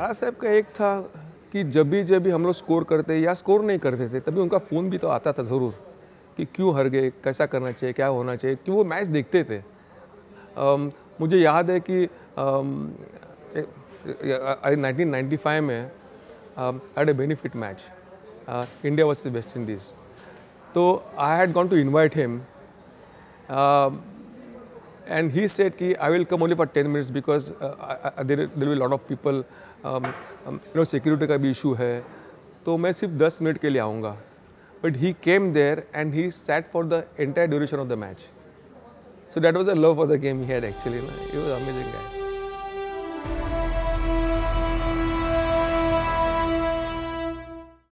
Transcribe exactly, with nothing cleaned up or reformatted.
बालासाहेब का एक था कि जब भी जब भी हम लोग स्कोर करते या स्कोर नहीं करते थे तभी उनका फ़ोन भी तो आता था ज़रूर कि क्यों हर गए, कैसा करना चाहिए, क्या होना चाहिए, कि वो मैच देखते थे। आम, मुझे याद है कि नाइनटीन नाइन्टी फाइव में R D benefit match, India versus West Indies, तो I had gone to invite him and he said ki I will come only for ten minutes because uh, I, there there will be lot of people um, um, you know security ka bhi issue hai to main sirf ten minute ke liye aaunga, but he came there and he sat for the entire duration of the match, so that was a love for the game he had actually, you know, he was an amazing guy।